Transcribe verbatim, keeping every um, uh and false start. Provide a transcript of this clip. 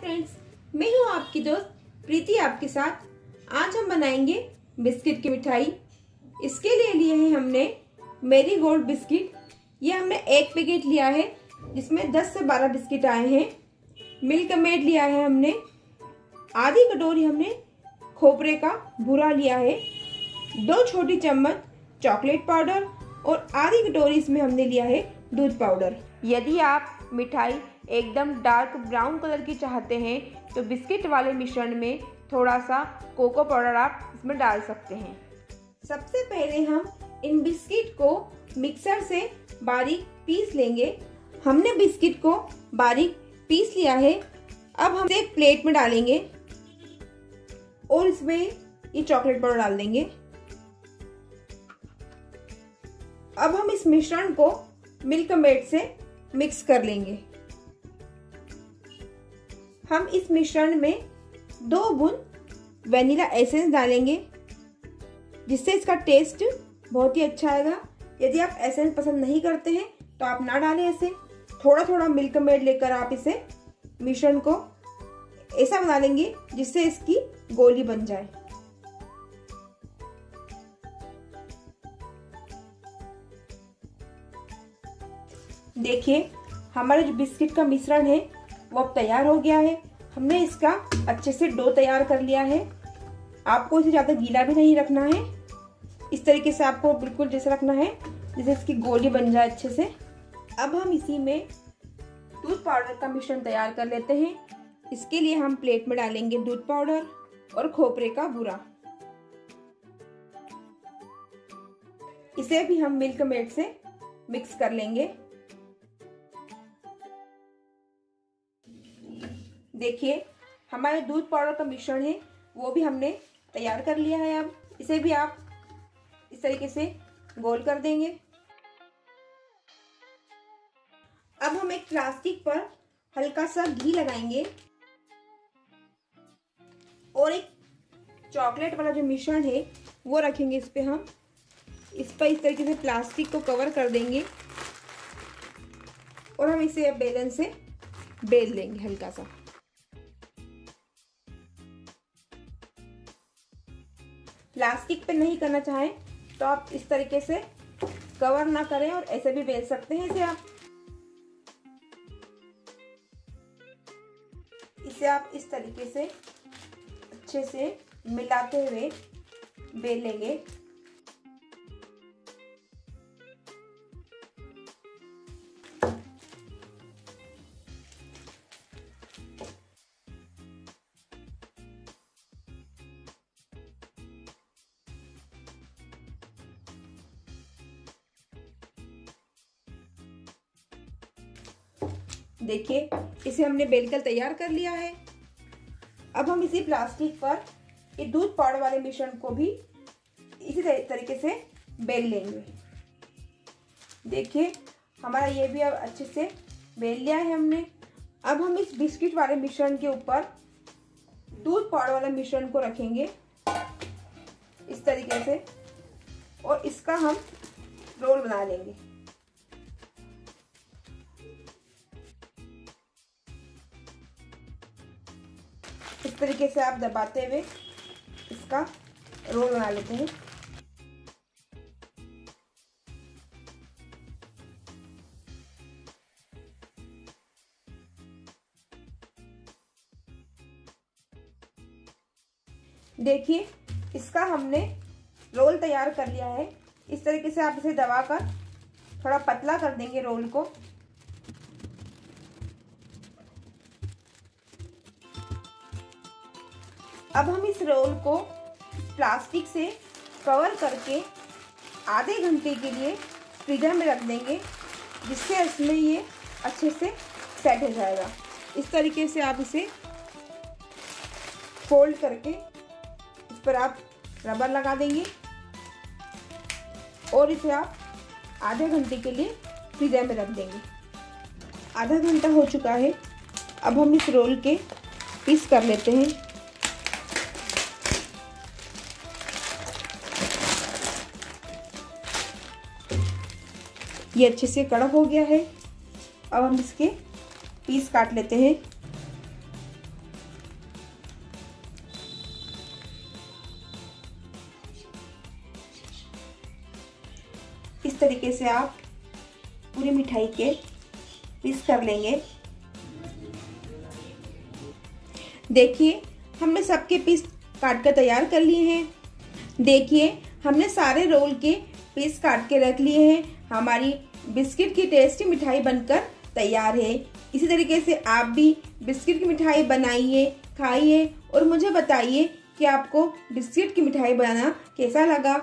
Friends, मैं हूँ आपकी दोस्त प्रीति आपके साथ। आज हम बनाएंगे बिस्किट की मिठाई। इसके लिए लिए है हमने मैरीगोल्ड बिस्किट। ये हमने एक पैकेट लिया है जिसमें दस से बारह बिस्किट आए हैं। मिल्कमेड लिया है हमने। आधी कटोरी हमने खोपरे का भूरा लिया है। दो छोटी चम्मच चॉकलेट पाउडर और आधी कटोरी इसमें हमने लिया है दूध पाउडर। यदि आप मिठाई एकदम डार्क ब्राउन कलर की चाहते हैं तो बिस्किट वाले मिश्रण में थोड़ा सा कोको पाउडर आप इसमें डाल सकते हैं। सबसे पहले हम इन बिस्किट को मिक्सर से बारीक पीस लेंगे। हमने बिस्किट को बारीक पीस लिया है। अब हम एक प्लेट में डालेंगे और इसमें ये चॉकलेट पाउडर डाल देंगे। अब हम इस मिश्रण को मिल्कमेड से मिक्स कर लेंगे। हम इस मिश्रण में दो बूंद वैनिला एसेंस डालेंगे जिससे इसका टेस्ट बहुत ही अच्छा आएगा। यदि आप एसेंस पसंद नहीं करते हैं तो आप ना डालें। ऐसे थोड़ा थोड़ा मिल्कमेड लेकर आप इसे मिश्रण को ऐसा बना लेंगे जिससे इसकी गोली बन जाए। देखिए हमारा जो बिस्किट का मिश्रण है वो अब तैयार हो गया है। हमने इसका अच्छे से डो तैयार कर लिया है। आपको इसे ज़्यादा गीला भी नहीं रखना है। इस तरीके से आपको बिल्कुल जैसे रखना है जैसे इसकी गोली बन जाए अच्छे से। अब हम इसी में दूध पाउडर का मिश्रण तैयार कर लेते हैं। इसके लिए हम प्लेट में डालेंगे दूध पाउडर और खोपरे का बूरा। इसे भी हम मिल्कमेड से मिक्स कर लेंगे। देखिए हमारे दूध पाउडर का मिश्रण है वो भी हमने तैयार कर लिया है। अब इसे भी आप इस तरीके से गोल कर देंगे। अब हम एक प्लास्टिक पर हल्का सा घी लगाएंगे और एक चॉकलेट वाला जो मिश्रण है वो रखेंगे। इस पे हम इस पर इस तरीके से प्लास्टिक को कवर कर देंगे और हम इसे बेलन से बेल लेंगे हल्का सा। प्लास्टिक पे नहीं करना चाहें तो आप इस तरीके से कवर ना करें और ऐसे भी बेल सकते हैं इसे आप। इसे आप इस तरीके से अच्छे से मिलाते हुए बेल लेंगे। देखिए इसे हमने बेलकर तैयार कर लिया है। अब हम इसी प्लास्टिक पर ये दूध पाउडर वाले मिश्रण को भी इसी तरीके से बेल लेंगे। देखिए हमारा ये भी अब अच्छे से बेल लिया है हमने। अब हम इस बिस्किट वाले मिश्रण के ऊपर दूध पाउडर वाले मिश्रण को रखेंगे इस तरीके से और इसका हम रोल बना लेंगे। इस तरीके से आप दबाते हुए इसका रोल बना लेते हैं। देखिए इसका हमने रोल तैयार कर लिया है। इस तरीके से आप इसे दबाकर थोड़ा पतला कर देंगे रोल को। अब हम इस रोल को प्लास्टिक से कवर करके आधे घंटे के लिए फ्रीजर में रख देंगे जिससे इसमें ये अच्छे से सेट हो जाएगा। इस तरीके से आप इसे फोल्ड करके इस पर आप रबर लगा देंगे और इसे आप आधे घंटे के लिए फ्रीजर में रख देंगे। आधा घंटा हो चुका है। अब हम इस रोल के पीस कर लेते हैं। ये अच्छे से कड़क हो गया है। अब हम इसके पीस काट लेते हैं। इस तरीके से आप पूरी मिठाई के पीस कर लेंगे। देखिए हमने सबके पीस काट कर तैयार कर लिए हैं। देखिए हमने सारे रोल के पीस काट के रख लिए हैं। हमारी बिस्किट की टेस्टी मिठाई बनकर तैयार है। इसी तरीके से आप भी बिस्किट की मिठाई बनाइए, खाइए और मुझे बताइए कि आपको बिस्किट की मिठाई बनाना कैसा लगा।